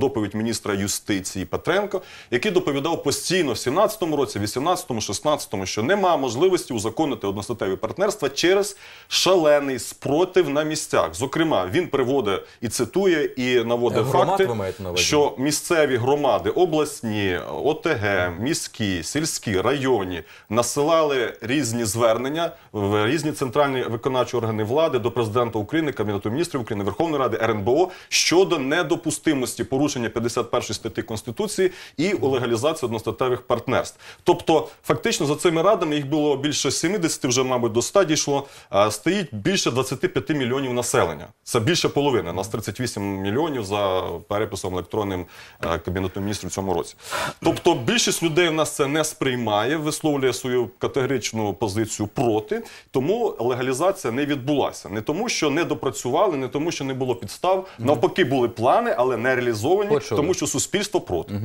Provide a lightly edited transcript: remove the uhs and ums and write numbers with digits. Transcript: доповідь міністра юстиції Петренко, який доповідав постійно в 17-му році, 18-му, 16-му, що нема можливості узаконити одностатеві партнерства через шалений спротив на місцях. Зокрема, він приводить і цитує, і наводить факти, що місцеві громади, обласні, ОТГ, міські, сільські, районні насилали різні звернення в різні центральні виконавчі органи влади, до Президента України, Кабінету міністрів України, Верховної Ради, РНБО щодо недопустимості порушення 51 статті Конституції і легалізації одностатевих партнерств. Тобто, фактично, за цими радами, їх було більше 70, вже, мабуть, до 100 дійшло, стоїть більше 25 мільйонів населення. Це більше половини, нас 38 мільйонів за переписом електронним Кабінету міністрів в цьому році. Тобто, більшість людей в нас це не сприймає, висловлює свою категоричну позицію проти, тому легалізація не відбулася. Не тому, що не допрацювали, не тому, що не було підстав, навпаки були плани, але не реалізовані, тому що суспільство проти.